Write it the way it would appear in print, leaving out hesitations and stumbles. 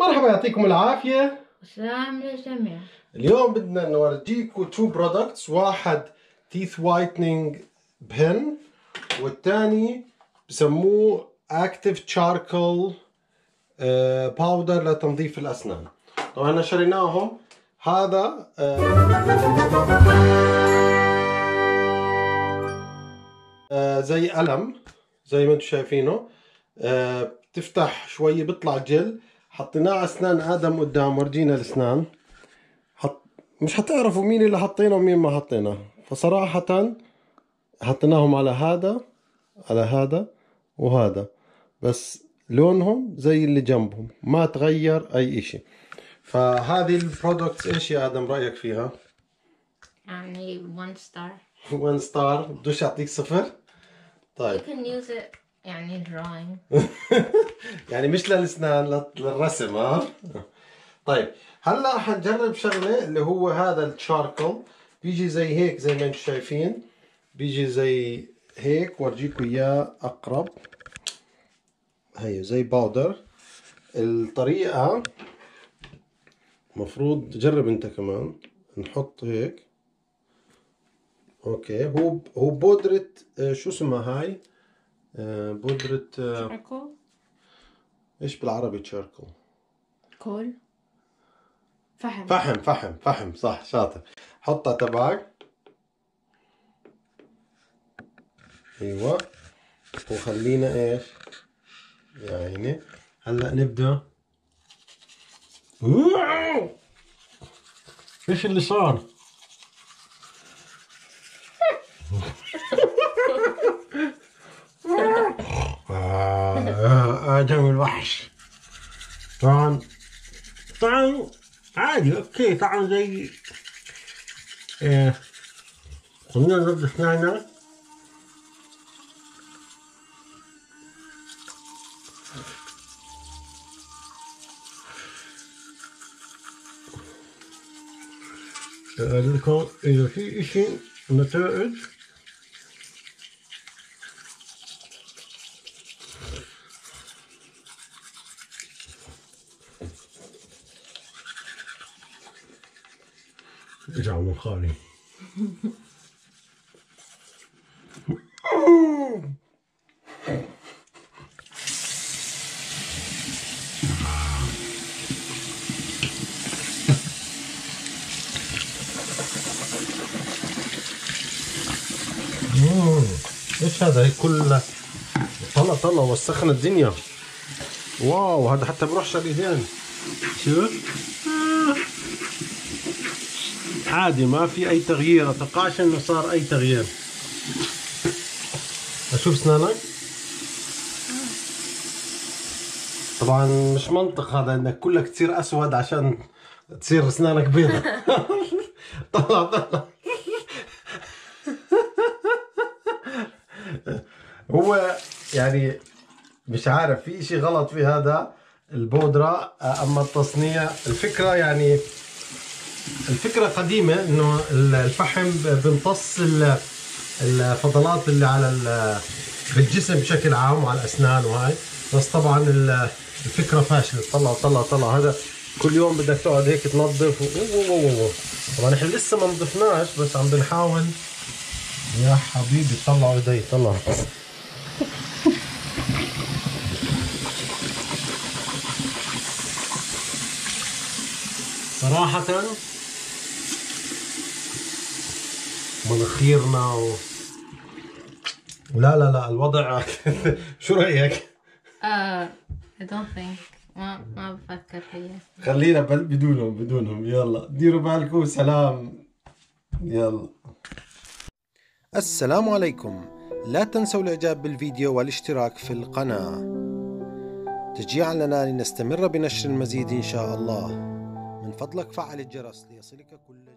مرحبا، يعطيكم العافية. السلام للجميع. اليوم بدنا نورجيكم 2 برودكتس، واحد تيث وايتنينج بن والثاني بسموه اكتيف تشاركل باودر لتنظيف الاسنان. طبعا احنا شريناهم. هذا زي قلم زي ما انتم شايفينه، بتفتح شويه بيطلع جل. حطيناه على اسنان ادم قدام، ورجينا الاسنان. مش هتعرفوا مين اللي حطيناه ومين ما حطيناه، فصراحه حطيناهم على هذا على هذا وهذا، بس لونهم زي اللي جنبهم، ما تغير اي اشي. فهذه البرودكتس ايش يا ادم رايك فيها؟ يعني 1 ستار. 1 ستار، بدوش اعطيك صفر؟ طيب. You can use it يعني drawing. يعني مش للاسنان، للرسم. ها؟ طيب هلا حنجرب شغله اللي هو هذا الشاركل. بيجي زي هيك زي ما انتم شايفين، بيجي زي هيك. ورجيكم اياه اقرب. هي زي باودر. الطريقه مفروض تجرب انت كمان. نحط هيك. اوكي، هو بودرة شو اسمها هاي؟ بودرة تشاركل. ايش بالعربي تشاركل؟ كول. فحم. فحم صح، شاطر. حطها تبعك. ايوه، وخلينا ايش؟ يا عيني. هلا نبدا. ايش اللي صار؟ ادم الوحش. طعم عادي، اوكي، طعم زي خلينا نرد اسناننا. أقول لكم إذا في إشي نتائج إجعوا من خالي. ايش هذا؟ هي كلها طلع وسخنا الدنيا. واو، هذا حتى بروحش على الايدين. شوف عادي، ما في اي تغيير، اتوقعش انه صار اي تغيير. اشوف اسنانك. طبعا مش منطق هذا انك كلك تصير اسود عشان تصير اسنانك بيضة. طلع هو يعني مش عارف، في اشي غلط في هذا البودرة. اما التصنيع، الفكرة يعني الفكرة قديمة، انه الفحم بيمتص الفضلات اللي على بالجسم بشكل عام وعلى الاسنان وهاي، بس طبعا الفكرة فاشلة. طلع هذا كل يوم بدك تقعد هيك تنظف. طبعا احنا لسه ما نظفناش، بس عم بنحاول. يا حبيبي طلعوا ايدي، طلعوا. صراحة مناخيرنا لا لا لا، الوضع. شو رأيك؟ I don't think. ما بفكر فيها. خلينا بدونهم. يلا ديروا بالكم. سلام. يلا. السلام عليكم. لا تنسوا الاعجاب بالفيديو والاشتراك في القناة تشجيعا لنا لنستمر بنشر المزيد ان شاء الله. من فضلك فعل الجرس ليصلك كل